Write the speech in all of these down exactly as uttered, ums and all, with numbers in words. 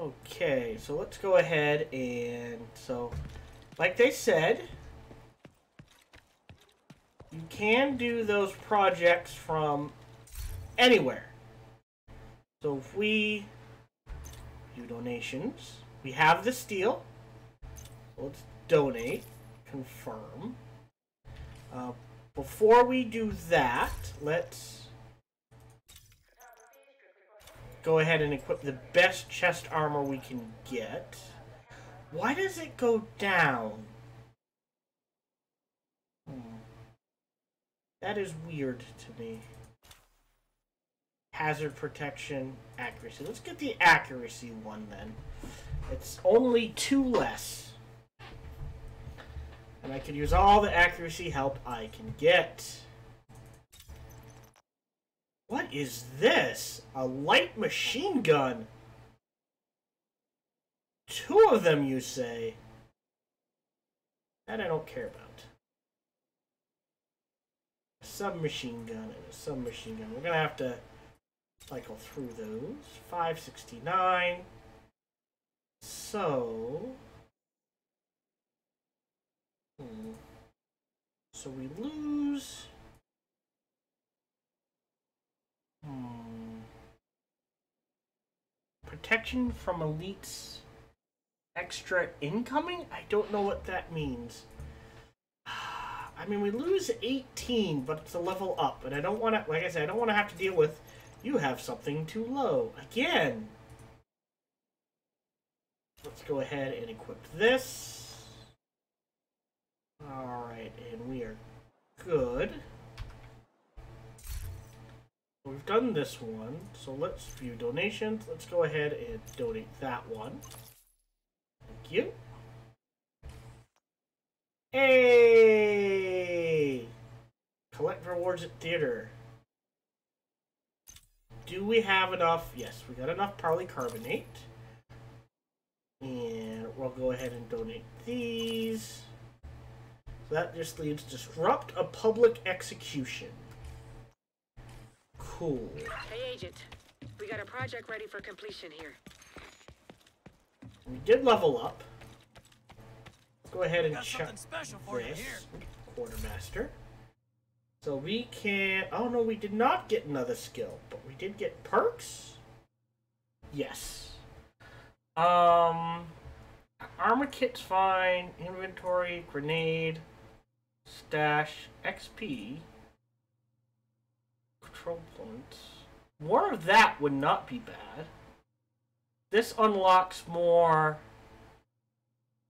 Okay, so let's go ahead and, so, like they said, you can do those projects from anywhere. So if we do donations, we have the steel. Let's donate, confirm. Uh, before we do that, let's go ahead and equip the best chest armor we can get. Why does it go down? Hmm. That is weird to me. Hazard protection, accuracy. Let's get the accuracy one then. It's only two less. And I can use all the accuracy help I can get. What is this? A light machine gun? Two of them, you say? That I don't care about. A submachine gun and a submachine gun. We're gonna have to cycle through those. five sixty-nine. So... Hmm. So we lose... Hmm. Protection from elites, extra incoming? I don't know what that means. I mean, we lose eighteen, but it's a level up, and I don't want to, like I said, I don't want to have to deal with, you have something too low. Again! Let's go ahead and equip this. Alright, and we are good. We've done this one, so let's view donations. Let's go ahead and donate that one. Thank you. Hey! Collect rewards at theater. Do we have enough? Yes, we got enough polycarbonate. And we'll go ahead and donate these. So that just leaves disrupt a public execution. Cool. Hey, Agent. We got a project ready for completion here. We did level up. Let's go ahead and check special for this. You here. Quartermaster. So we can... Oh, no, we did not get another skill. But we did get perks? Yes. Um... Armor kit's fine. Inventory, grenade, stash, X P... Control points. More of that would not be bad. This unlocks more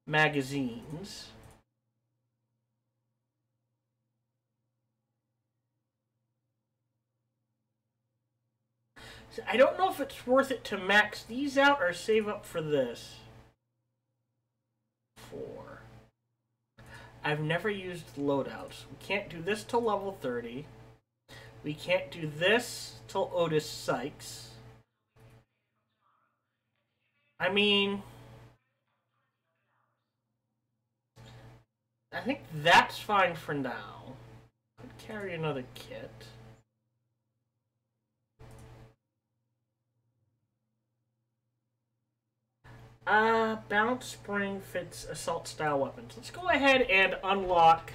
magazines. So I don't know if it's worth it to max these out or save up for this. Four. I've never used loadouts. We can't do this till level thirty. We can't do this till Otis Sykes. I mean... I think that's fine for now. Could carry another kit. Uh, Bounce Spring fits assault-style weapons. Let's go ahead and unlock...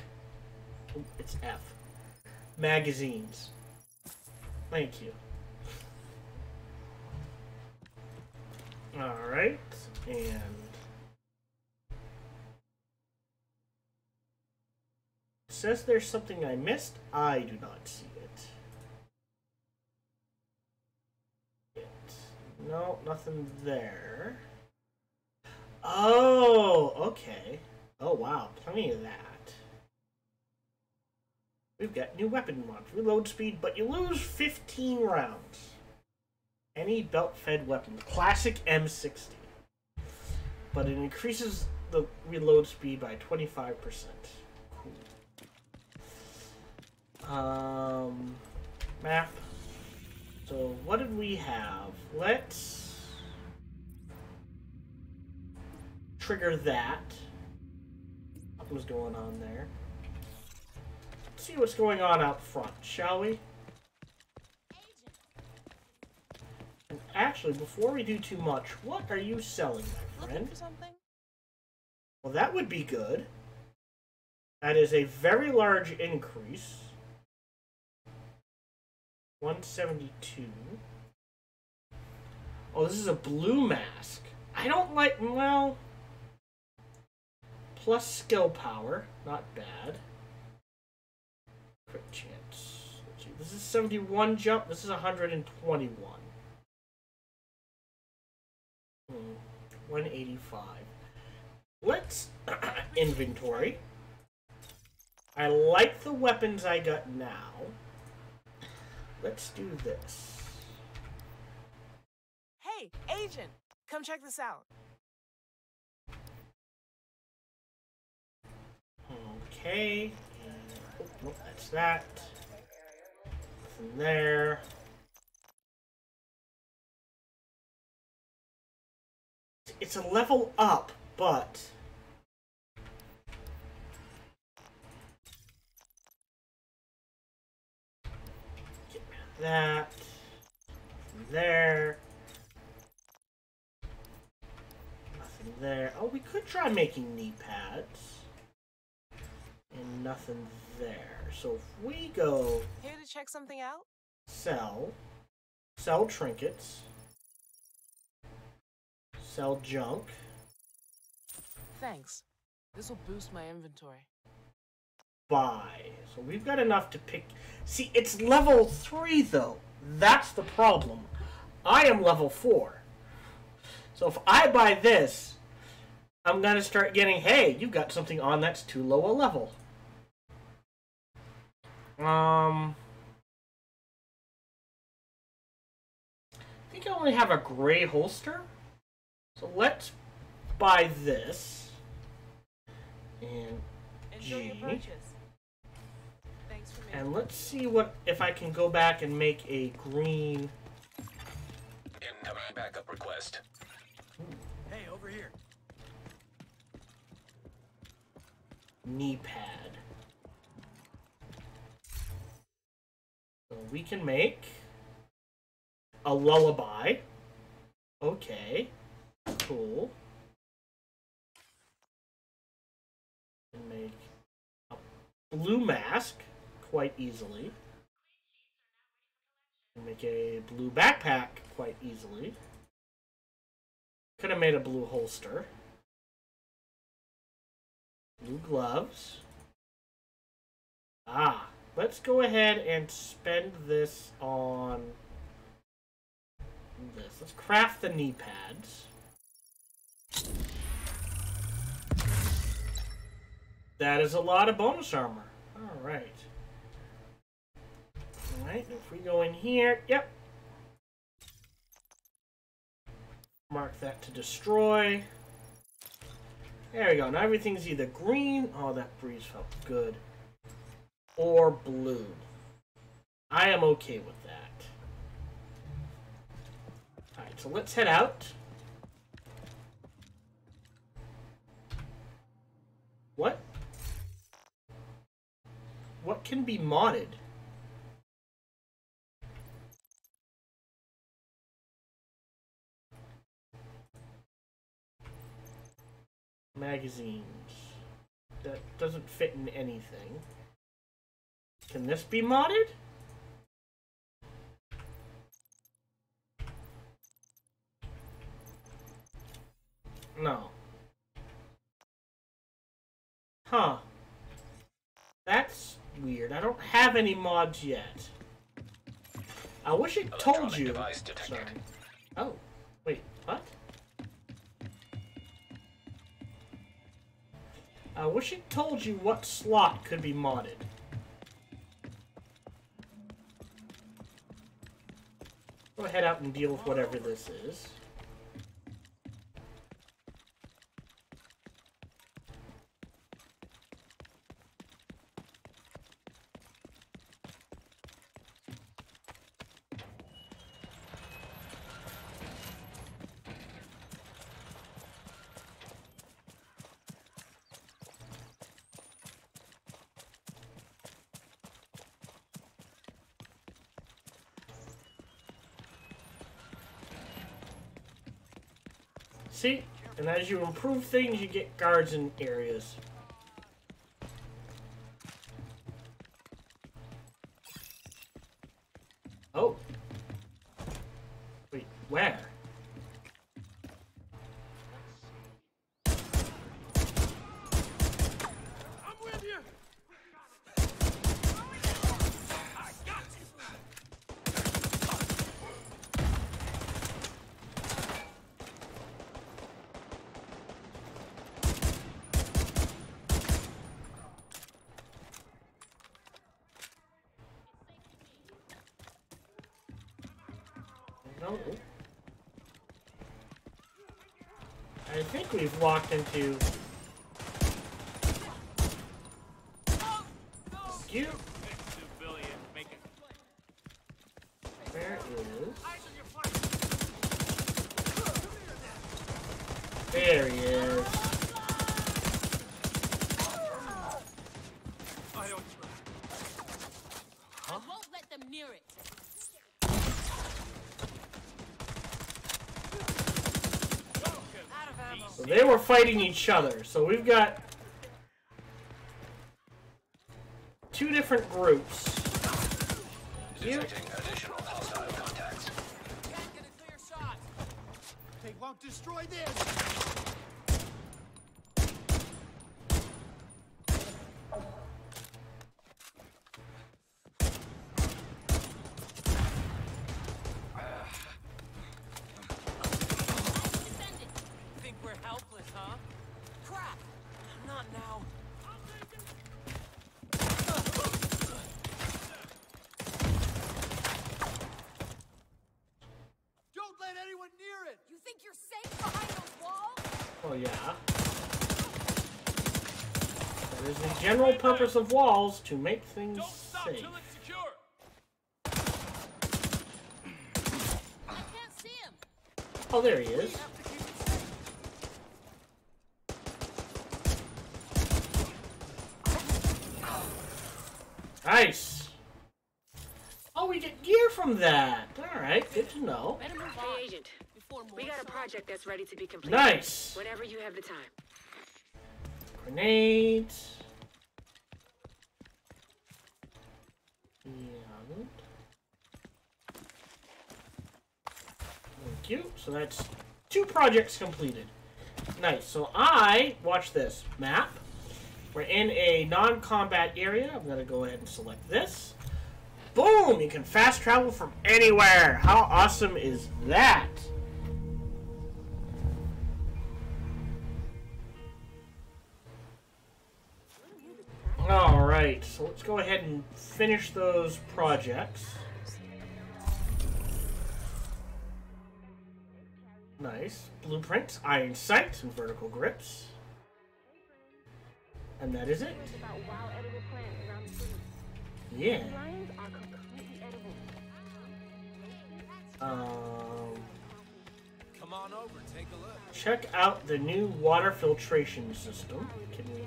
Oh, it's F. Magazines. Thank you. Alright, and... It says there's something I missed. I do not see it. it. No, nothing there. Oh, okay. Oh, wow, plenty of that. We've got new weapon launch. Reload speed, but you lose fifteen rounds. Any belt-fed weapon. Classic M sixty. But it increases the reload speed by twenty-five percent. Cool. Um, map. So, what did we have? Let's... trigger that. What was going on there? See what's going on out front, shall we? An actually, before we do too much, what are you selling, my friend? Looking for something? Well, that would be good. That is a very large increase. one seventy-two. Oh, this is a blue mask. I don't like, well... Plus skill power. Not bad. Crit chance. This is seventy-one jump. This is one hundred twenty-one. Hmm. one eighty-five. Let's inventory. I like the weapons I got now. Let's do this. Hey, agent, come check this out. Okay. Oh, nope, that's that. From there. It's a level up, but... that there, nothing there. Oh, we could try making knee pads, and nothing there. So if we go here to check something out, sell, sell trinkets, sell junk. Thanks. This will boost my inventory. Buy. So we've got enough to pick. See, it's level three though. That's the problem. I am level four. So if I buy this, I'm gonna start getting, hey, you've got something on that's too low a level. Um I think I only have a gray holster. So let's buy this. And enjoy your purchase. And let's see what if I can go back and make a green incoming backup request. Ooh. Hey, over here. Knee pad. So we can make a lullaby. Okay. Cool. And make a blue mask. Quite easily. Make a blue backpack quite easily. Could have made a blue holster. Blue gloves. Ah, let's go ahead and spend this on this. Let's craft the knee pads. That is a lot of bonus armor. All right. Alright, if we go in here, yep. Mark that to destroy. There we go. Now everything's either green, oh that breeze felt good, or blue. I am okay with that. Alright, so let's head out. What? What can be modded? Magazines. That doesn't fit in anything. Can this be modded? No. Huh. That's weird. I don't have any mods yet. I wish it told you. Sorry. Oh, wait, what? I wish it told you what slot could be modded. Go head out and deal with whatever this is. See? And as you improve things, you get guards in areas. Oh. Wait, where? I'm with you. I got you. No. I think we've walked into... Oh, no. You. There is. There he is. I don't huh? I won't let them near it. So they were fighting each other, so we've got two different groups. Detecting additional hostile contacts. Can't get a clear shot. They won't destroy this. Oh yeah. That is the general purpose of walls, to make things Don't stop safe. Till it's secure. I can't see him. Oh, there he is. Nice. Oh, we get gear from that. All right, good to know. Better move on. Hey, Agent. We got a project that's ready to be completed. Nice. Whenever you have the time. Grenades. And thank you. So that's two projects completed. Nice. So I watch this map. We're in a non-combat area. I'm gonna go ahead and select this. Boom! You can fast travel from anywhere. How awesome is that? Alright, so let's go ahead and finish those projects. Nice. Blueprints, iron sights, and vertical grips. And that is it. Yeah. Um, Come on over, take a look. Check out the new water filtration system. Can we...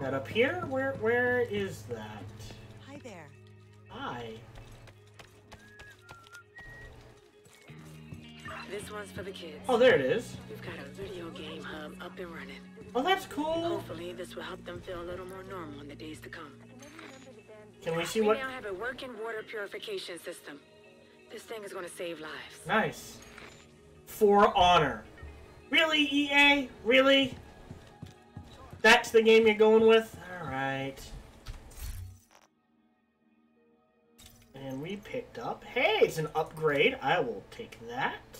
That up here? Where where is that? Hi there. Hi. This one's for the kids. Oh, there it is. We've got a video game hub up and running. Oh, that's cool. Hopefully, this will help them feel a little more normal in the days to come. Can we see what? We now have a working water purification system. This thing is going to save lives. Nice. For honor. Really, E A? Really? That's the game you're going with? Alright. And we picked up... Hey, it's an upgrade. I will take that.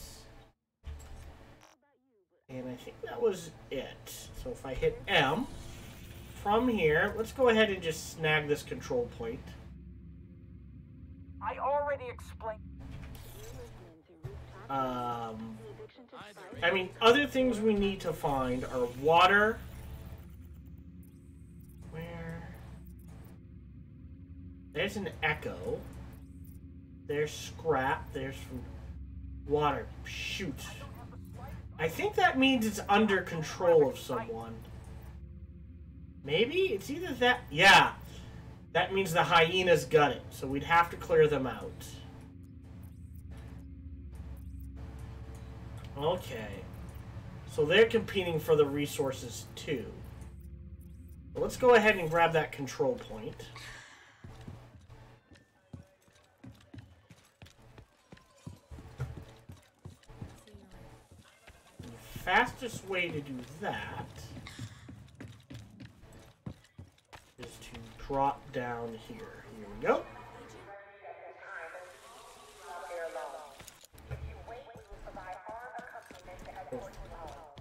And I think that was it. So if I hit M, from here, let's go ahead and just snag this control point. I already explained... Um... I mean, other things we need to find are water... There's an echo. There's scrap. There's water. Shoot. I think that means it's under control of someone. Maybe? It's either that... Yeah. That means the hyenas got it. So we'd have to clear them out. Okay. So they're competing for the resources too. Well, let's go ahead and grab that control point. And the fastest way to do that is to drop down here. Here we go.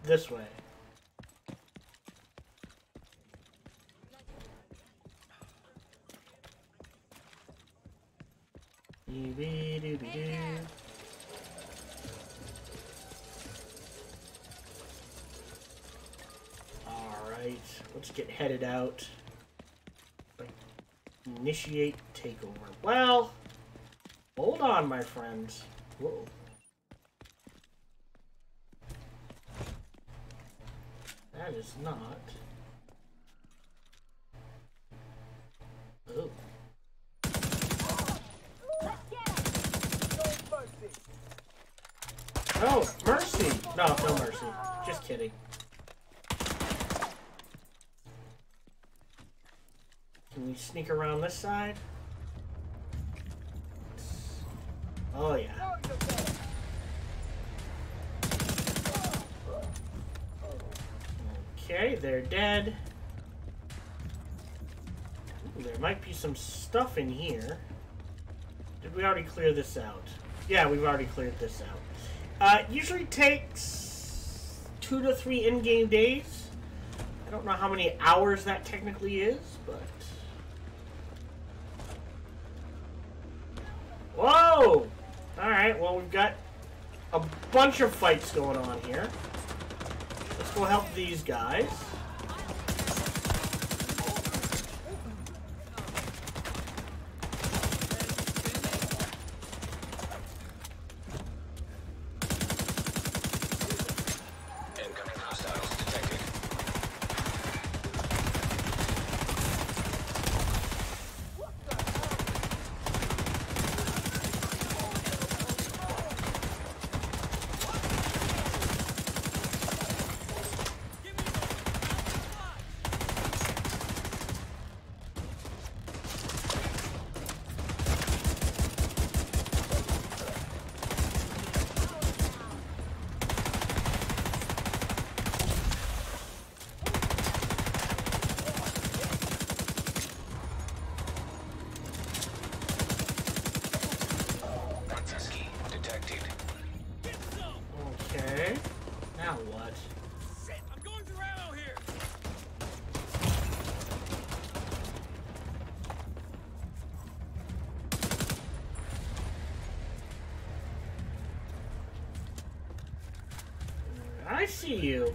This way. Alright, let's get headed out. Initiate takeover. Well, hold on, my friends. Whoa. That is not. Oh. Oh, mercy! No, no mercy. Just kidding. Can we sneak around this side? Oh, yeah. Okay, they're dead. Ooh, there might be some stuff in here. Did we already clear this out? Yeah, we've already cleared this out. Uh, usually takes two to three in-game days. I don't know how many hours that technically is, but... Whoa! Alright, well, we've got a bunch of fights going on here. Let's go help these guys. Incoming hostiles detected. I see you.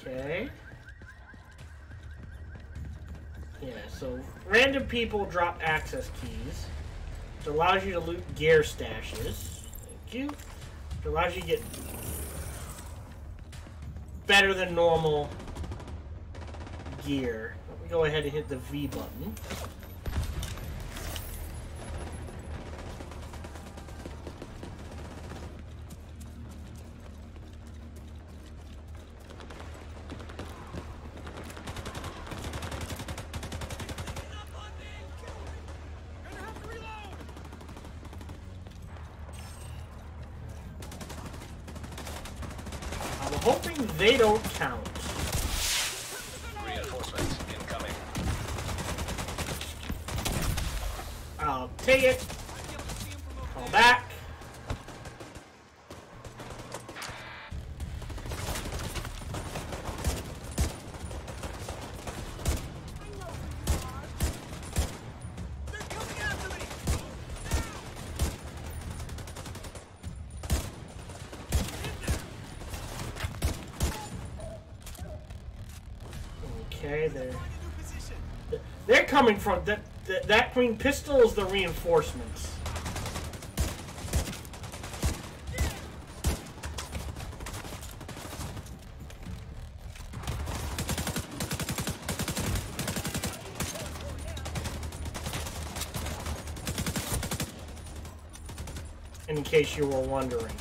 Okay. Yeah, so random people drop access keys, which allows you to loot gear stashes. Thank you. Which allows you to get better than normal gear. Let me go ahead and hit the V button. Hoping they don't count. Reinforcements incoming. I'll take it. Call back. Okay, they're they're coming from that that, that green pistol is the reinforcements. in case you were wondering.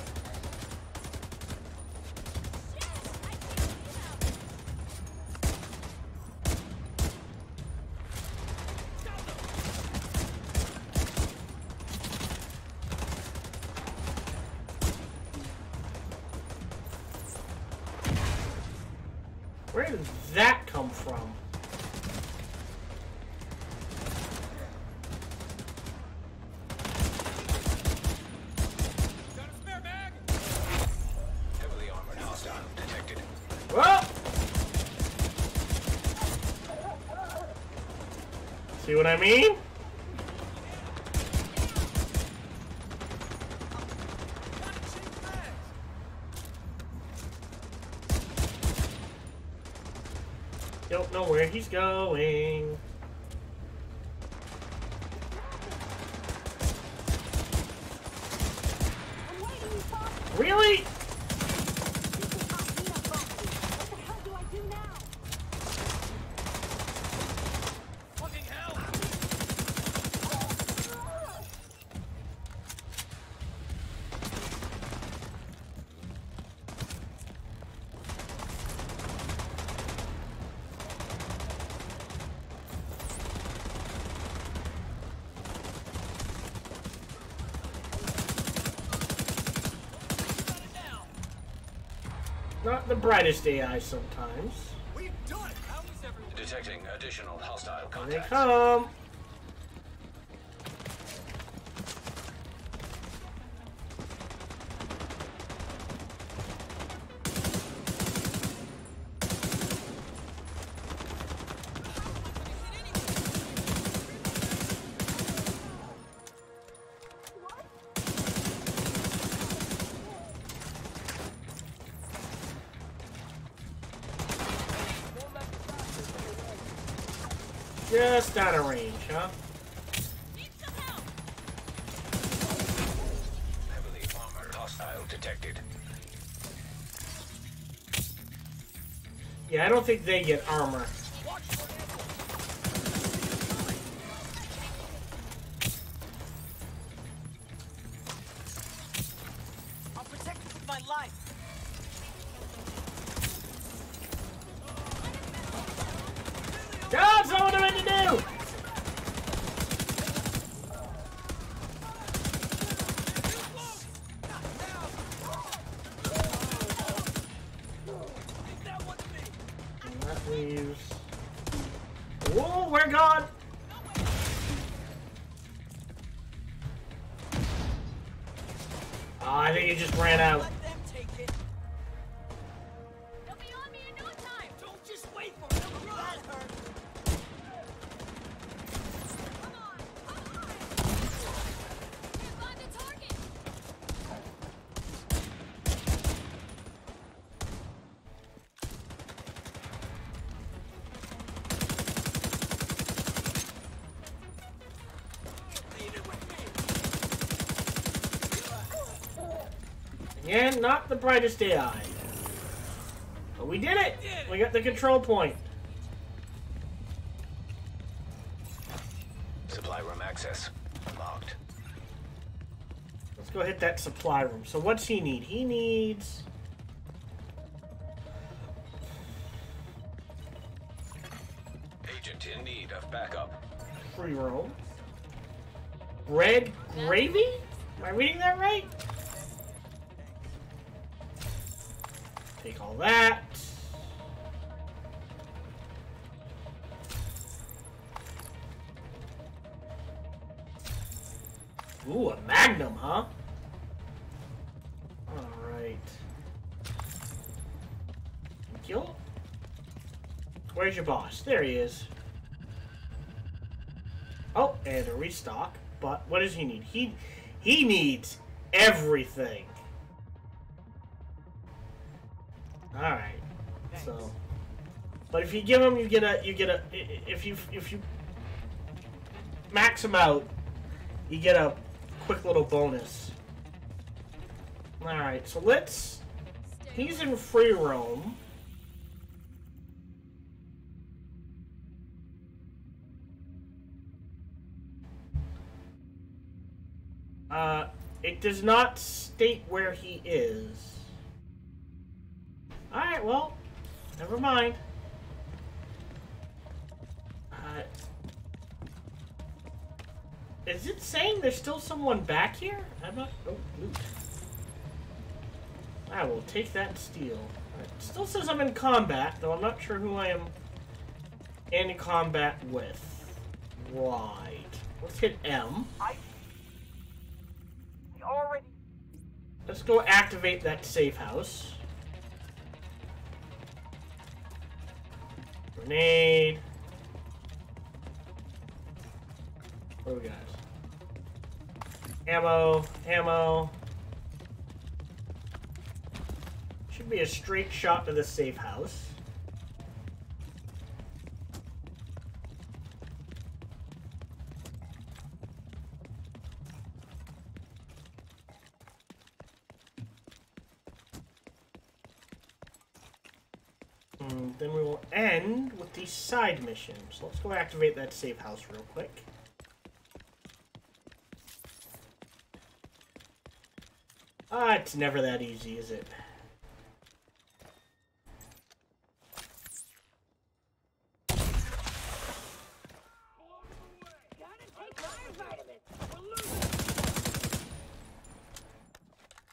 Where did that come from? Got a spare bag. Heavily armored hostile detected. Well, see what I mean? Don't know where he's going. Really? What the hell do I do now? Fucking hell. Not the brightest A I sometimes. We've done it. How is everyone detecting additional hostile contacts? Here they come. Just out of range, huh? Need some help. Heavily armored hostile detected. Yeah, I don't think they get armor. I'll protect you with my life. God, someone do what I need to do! And that leaves... Whoa, we're gone! Oh, I think he just ran out. Again, not the brightest A I. But we did it! We got the control point. Supply room access unlocked. Let's go hit that supply room. So what's he need? He needs... Agent in need of backup. Free roam. Red gravy? Am I reading that right? Take all that. Ooh, a magnum, huh? All right. Thank you. Where's your boss? There he is. Oh, and a restock. But what does he need? He he needs everything. Alright, so, but if you give them, you get a, you get a, if you, if you max them out, you get a quick little bonus. Alright, so let's, he's in free roam. Uh, it does not state where he is. Alright, well, never mind. Uh, is it saying there's still someone back here? I'm not... Oh, loot. I will take that and steal. Right. Still says I'm in combat, though I'm not sure who I am in combat with. Right. Let's hit M. I already... Let's go activate that safe house. Grenade. What do we got? Ammo. Ammo. Should be a straight shot to the safe house. And then we will end with the side missions. So let's go activate that safe house real quick. Ah, it's never that easy, is it?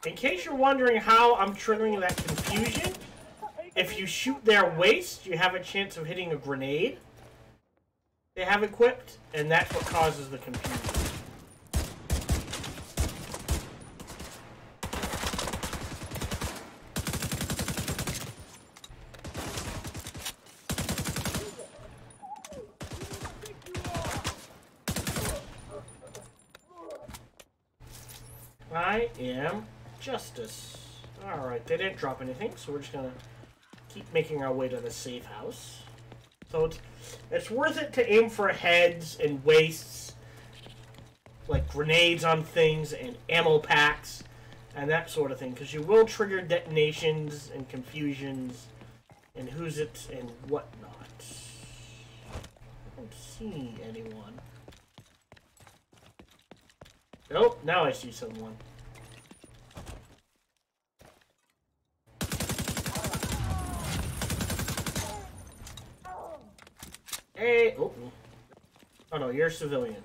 In case you're wondering how I'm triggering that confusion, if you shoot their waist, you have a chance of hitting a grenade they have equipped, and that's what causes the confusion. I am Justice. Alright, they didn't drop anything, so we're just gonna keep making our way to the safe house. So it's, it's worth it to aim for heads and waists, like grenades on things and ammo packs and that sort of thing, because you will trigger detonations and confusions and who's it and whatnot. I don't see anyone. Nope, oh, now I see someone. Hey, oh, oh no, you're a civilian.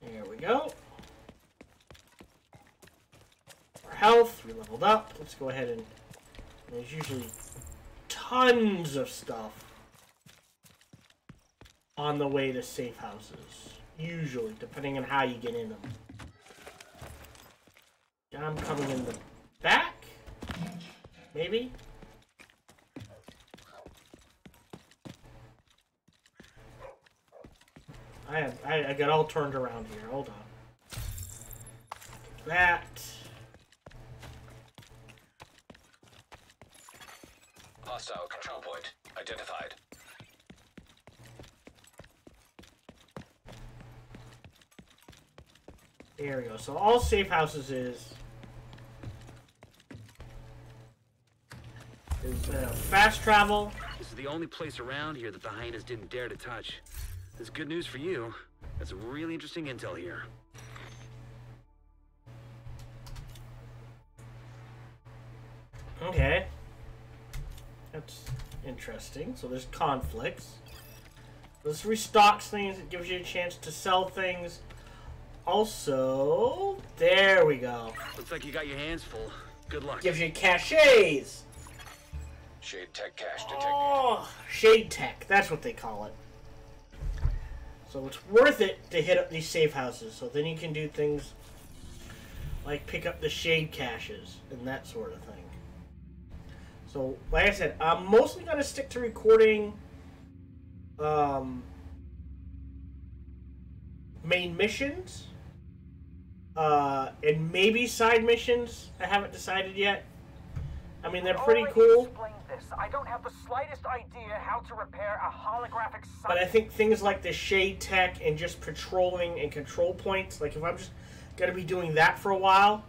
There we go. Our health, we leveled up. Let's go ahead and... There's usually tons of stuff on the way to safe houses. Usually, depending on how you get in them. I'm coming in the back? Maybe? I, have, I, I got all turned around here. Hold on. That... Hostile control point identified. There we go. So all safe houses is is uh, fast travel. This is the only place around here that the hyenas didn't dare to touch. There's good news for you. That's really interesting intel here. Okay. That's interesting. So there's conflicts. This restocks things. It gives you a chance to sell things. Also, there we go. Looks like you got your hands full. Good luck. Gives you caches. Shade Tech cache detected. Oh, Shade Tech. That's what they call it. So it's worth it to hit up these safe houses. So then you can do things like pick up the shade caches and that sort of thing. So, like I said, I'm mostly going to stick to recording um, main missions uh, and maybe side missions. I haven't decided yet. I mean, they're pretty cool. This. I don't have the slightest idea how to repair a holographic site. But I think things like the Shade Tech and just patrolling and control points, like if I'm just going to be doing that for a while...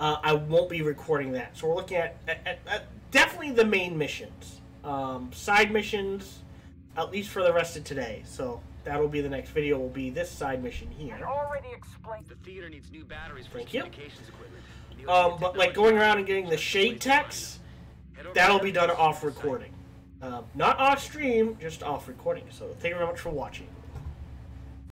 Uh, I won't be recording that. So we're looking at, at, at, at definitely the main missions. um, side missions, at least for the rest of today. So that'll be the next video. Will be this side mission here. I already explained the theater needs new batteries for communications equipment. Um, but like going around and getting the Shade Techs, that'll be done off recording, um, not off stream, just off recording. So thank you very much for watching.